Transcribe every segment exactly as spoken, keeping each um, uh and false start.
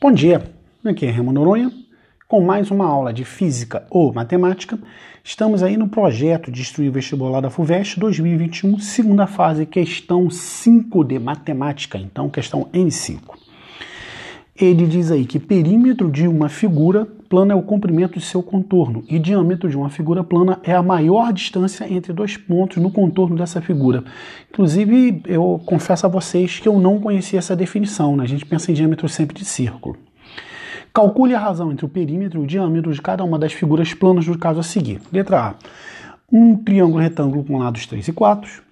Bom dia, aqui é Remo Noronha, com mais uma aula de Física ou Matemática. Estamos aí no projeto de Instruir o Vestibular da FUVEST dois mil e vinte e um, segunda fase, questão cinco de Matemática, então questão M cinco. Ele diz aí que perímetro de uma figura plana é o comprimento de seu contorno e diâmetro de uma figura plana é a maior distância entre dois pontos no contorno dessa figura. Inclusive, eu confesso a vocês que eu não conhecia essa definição, né? A gente pensa em diâmetro sempre de círculo. Calcule a razão entre o perímetro e o diâmetro de cada uma das figuras planas no caso a seguir. Letra A. Um triângulo retângulo com lados três e quatro.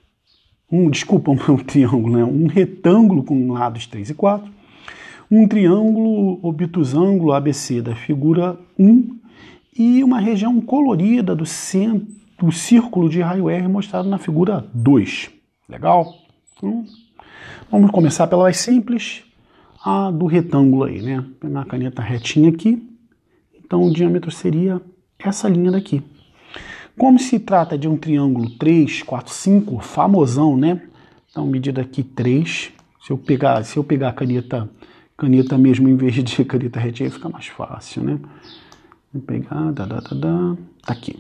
Um, desculpa, um triângulo, né? Um retângulo com lados três e quatro. Um triângulo obtusângulo A B C da figura um e uma região colorida do centro do círculo de raio R mostrado na figura dois. Legal? Então, vamos começar pelas simples, a do retângulo aí, né? Vou pegar a caneta retinha aqui. Então o diâmetro seria essa linha daqui. Como se trata de um triângulo três, quatro, cinco, famosão, né? Então medida aqui três. Se eu pegar, se eu pegar a caneta Caneta mesmo, em vez de caneta retinha, fica mais fácil, né? Vou pegar, da, da, da, da, tá aqui.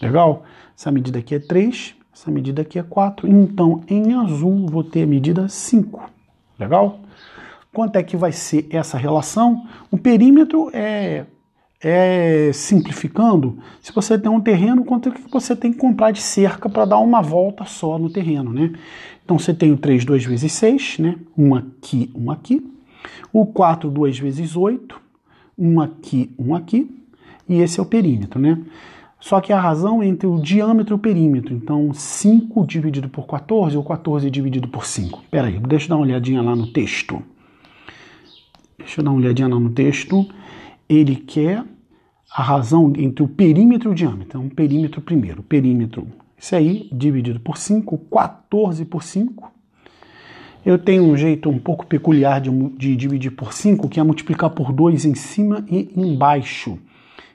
Legal? Essa medida aqui é três, essa medida aqui é quatro. Então, em azul, vou ter a medida cinco. Legal? Quanto é que vai ser essa relação? O perímetro é, é simplificando. Se você tem um terreno, quanto é que você tem que comprar de cerca para dar uma volta só no terreno, né? Então, você tem o três, dois vezes seis, né? Um aqui, um aqui. O quatro, duas vezes oito, um aqui, um aqui, e esse é o perímetro, né? Só que a razão é entre o diâmetro e o perímetro. Então, cinco dividido por quatorze ou quatorze dividido por cinco. Pera aí, deixa eu dar uma olhadinha lá no texto. Deixa eu dar uma olhadinha lá no texto. Ele quer a razão entre o perímetro e o diâmetro. Então, perímetro primeiro. Perímetro, isso aí, dividido por cinco, quatorze por cinco. Eu tenho um jeito um pouco peculiar de, de dividir por cinco, que é multiplicar por dois em cima e embaixo.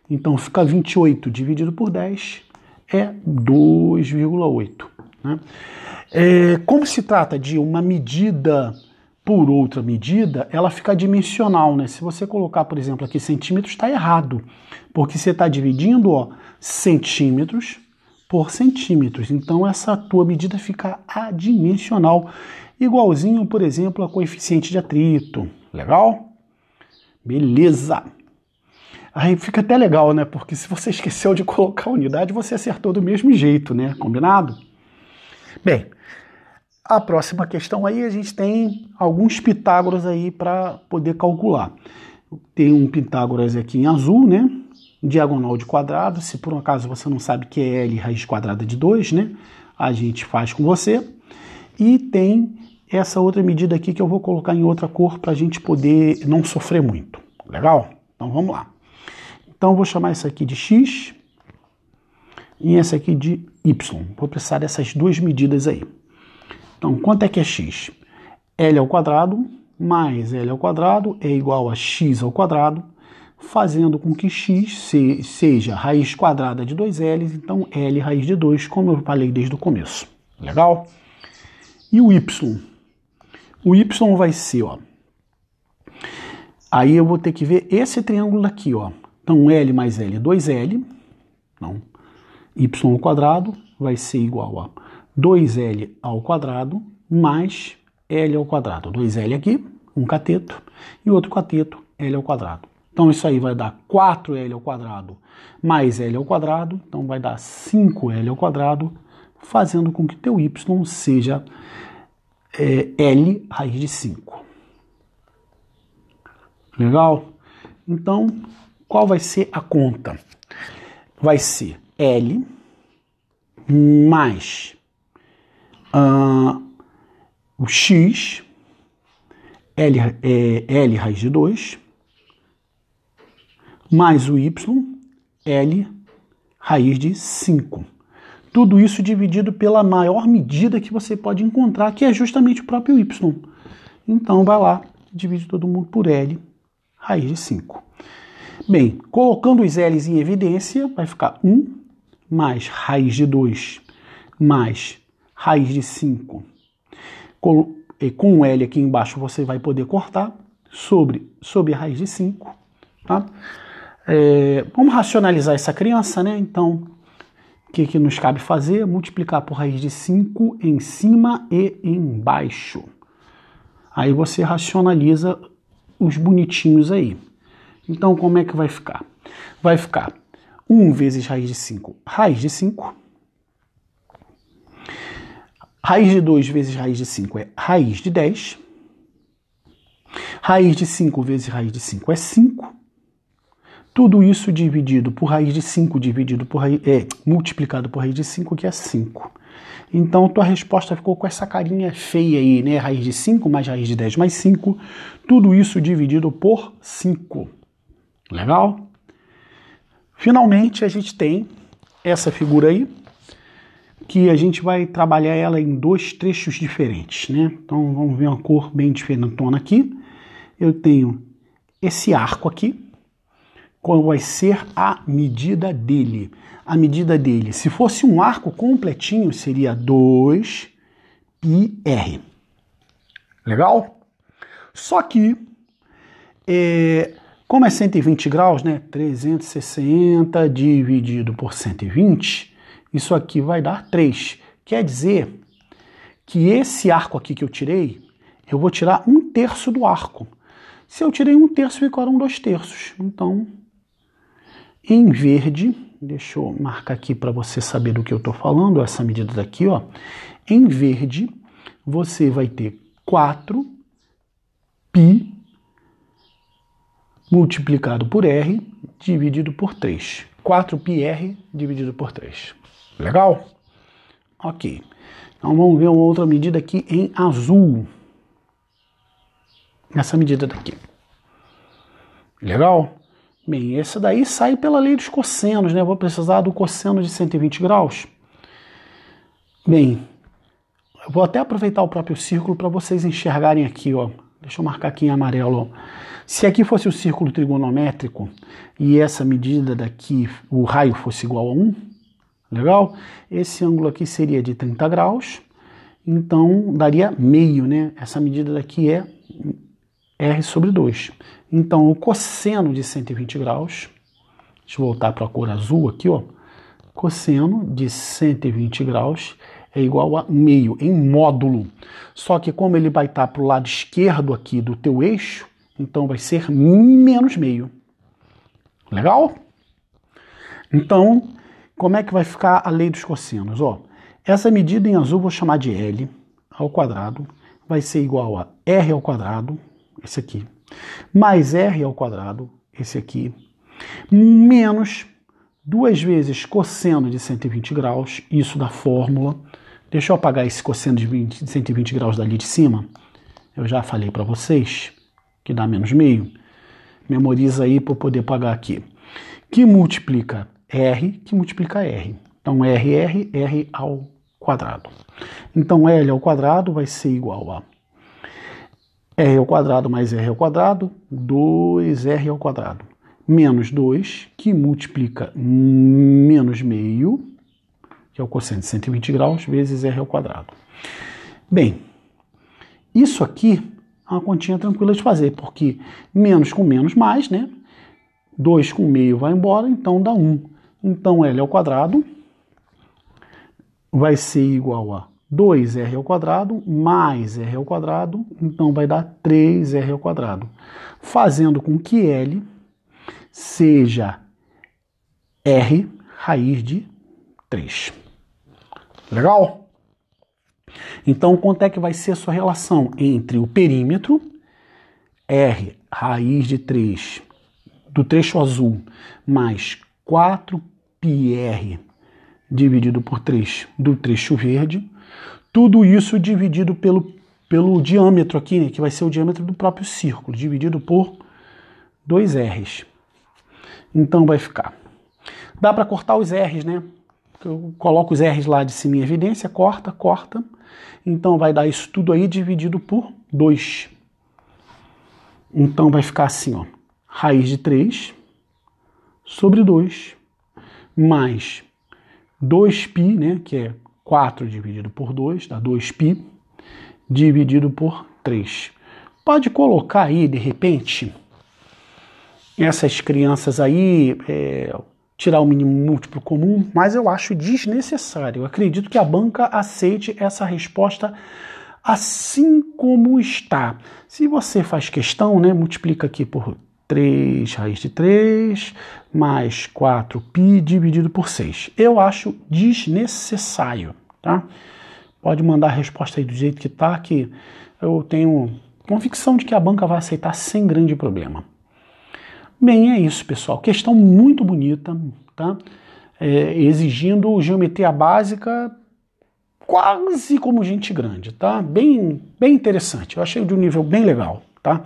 Então fica vinte e oito dividido por dez é dois vírgula oito. Né? É, como se trata de uma medida por outra medida, ela fica dimensional, né? Se você colocar, por exemplo, aqui centímetros, está errado, porque você está dividindo, ó, centímetros por centímetros. Então essa tua medida fica adimensional. Igualzinho, por exemplo, a coeficiente de atrito. Legal? Beleza. Aí fica até legal, né? Porque se você esqueceu de colocar a unidade, você acertou do mesmo jeito, né? Combinado? Bem, a próxima questão aí, a gente tem alguns Pitágoras aí para poder calcular. Tem um Pitágoras aqui em azul, né? Diagonal de quadrado. Se por um acaso você não sabe que é L raiz quadrada de dois, né? A gente faz com você. E tem essa outra medida aqui que eu vou colocar em outra cor para a gente poder não sofrer muito. Legal? Então vamos lá. Então vou chamar essa aqui de x e essa aqui de y. Vou precisar dessas duas medidas aí. Então quanto é que é x? L ao quadrado mais L ao quadrado é igual a x ao quadrado, fazendo com que x seja raiz quadrada de dois L, então L raiz de dois, como eu falei desde o começo. Legal? E o y? O y vai ser, ó. Aí eu vou ter que ver esse triângulo aqui, ó. Então, L mais L, dois L. Não. Y ao quadrado vai ser igual a dois L ao quadrado mais L ao quadrado. dois L aqui, um cateto, e outro cateto, L ao quadrado. Então, isso aí vai dar quatro L ao quadrado mais L ao quadrado. Então, vai dar cinco L ao quadrado, fazendo com que teu y seja é, L raiz de cinco. Legal? Então, qual vai ser a conta? Vai ser L mais uh, o x, L, é, L raiz de dois, mais o y, L raiz de cinco. Tudo isso dividido pela maior medida que você pode encontrar, que é justamente o próprio y. Então, vai lá, divide todo mundo por L, raiz de cinco. Bem, colocando os L's em evidência, vai ficar um mais raiz de dois mais raiz de cinco. Com o L aqui embaixo, você vai poder cortar, sobre, sobre raiz de cinco. Tá? É, vamos racionalizar essa criança, né? Então, o que, que nos cabe fazer? Multiplicar por raiz de cinco em cima e embaixo. Aí você racionaliza os bonitinhos aí. Então, como é que vai ficar? Vai ficar um vezes raiz de cinco, raiz de cinco. Raiz de dois vezes raiz de cinco é raiz de dez. Raiz de cinco vezes raiz de cinco é cinco. Tudo isso dividido por raiz de cinco, dividido por raiz, é, multiplicado por raiz de cinco, que é cinco. Então, tua resposta ficou com essa carinha feia aí, né? Raiz de cinco mais raiz de dez mais cinco. Tudo isso dividido por cinco. Legal? Finalmente, a gente tem essa figura aí, que a gente vai trabalhar ela em dois trechos diferentes, né? Então, vamos ver uma cor bem diferentona aqui. Eu tenho esse arco aqui. Qual vai ser a medida dele? A medida dele, se fosse um arco completinho, seria dois pi r. Legal? Só que, é, como é cento e vinte graus, né? trezentos e sessenta dividido por cento e vinte... Isso aqui vai dar três. Quer dizer que esse arco aqui que eu tirei, eu vou tirar um terço do arco. Se eu tirei um terço, ficaram dois terços. Então, em verde, deixa eu marcar aqui para você saber do que eu estou falando, essa medida daqui, ó. Em verde, você vai ter quatro pi multiplicado por R dividido por três. quatro pi r dividido por três. Legal? Ok. Então vamos ver uma outra medida aqui em azul. Essa medida daqui. Legal? Bem, essa daí sai pela lei dos cossenos, né? Vou precisar do cosseno de cento e vinte graus. Bem, eu vou até aproveitar o próprio círculo para vocês enxergarem aqui, ó. Deixa eu marcar aqui em amarelo. Se aqui fosse o círculo trigonométrico e essa medida daqui, o raio fosse igual a um, legal? Esse ângulo aqui seria de trinta graus, então daria meio, né? Essa medida daqui é R sobre dois. Então o cosseno de cento e vinte graus, deixa eu voltar para a cor azul aqui, ó. Cosseno de cento e vinte graus é igual a meio, em módulo. Só que como ele vai estar para o lado esquerdo aqui do teu eixo, então vai ser menos meio. Legal? Então, como é que vai ficar a lei dos cossenos? Ó, essa medida em azul vou chamar de L ao quadrado, vai ser igual a R ao quadrado, esse aqui, mais R ao quadrado, esse aqui, menos duas vezes cosseno de cento e vinte graus, isso da fórmula. Deixa eu apagar esse cosseno de cento e vinte graus dali de cima. Eu já falei para vocês que dá menos meio. Memoriza aí para eu poder apagar aqui. Que multiplica R, que multiplica R. Então, R, R, R ao quadrado. Então, L ao quadrado vai ser igual a R ao quadrado mais R ao quadrado, dois R ao quadrado. Menos dois, que multiplica menos meio, que é o cosseno de cento e vinte graus, vezes R ao quadrado. Bem, isso aqui é uma continha tranquila de fazer, porque menos com menos mais, né? dois com meio vai embora, então dá um. Então L ao quadrado vai ser igual a dois R ao quadrado mais R ao quadrado, então vai dar três R ao quadrado. Fazendo com que L seja R raiz de três. Legal? Então, quanto é que vai ser a sua relação entre o perímetro, R raiz de três, do trecho azul, mais quatro pi r dividido por três do trecho verde, tudo isso dividido pelo, pelo diâmetro aqui, né, que vai ser o diâmetro do próprio círculo, dividido por dois R's. Então vai ficar. Dá para cortar os R's, né? Eu coloco os R's lá de cima em evidência, corta, corta. Então vai dar isso tudo aí dividido por dois. Então vai ficar assim, ó. Raiz de três sobre dois mais dois pi, né? Que é quatro dividido por dois, dá dois pi, dividido por três. pode colocar aí, de repente, essas crianças aí, é, tirar o mínimo múltiplo comum, mas eu acho desnecessário. Eu acredito que a banca aceite essa resposta assim como está. Se você faz questão, né, multiplica aqui por três raiz de três, mais quatro pi dividido por seis. Eu acho desnecessário, tá? Pode mandar a resposta aí do jeito que tá, que eu tenho convicção de que a banca vai aceitar sem grande problema. Bem, é isso, pessoal. Questão muito bonita, tá? É, exigindo geometria básica quase como gente grande, tá? Bem, bem interessante. Eu achei de um nível bem legal, tá?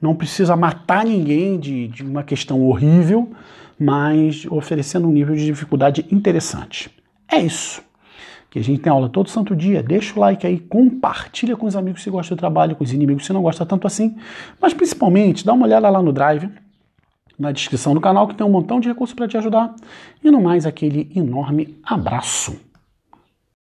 Não precisa matar ninguém de, de uma questão horrível, mas oferecendo um nível de dificuldade interessante. É isso. Que a gente tem aula todo santo dia. Deixa o like aí, compartilha com os amigos se gosta do trabalho, com os inimigos se não gosta tanto assim. Mas principalmente, dá uma olhada lá no Drive, na descrição do canal, que tem um montão de recursos para te ajudar. E no mais, aquele enorme abraço.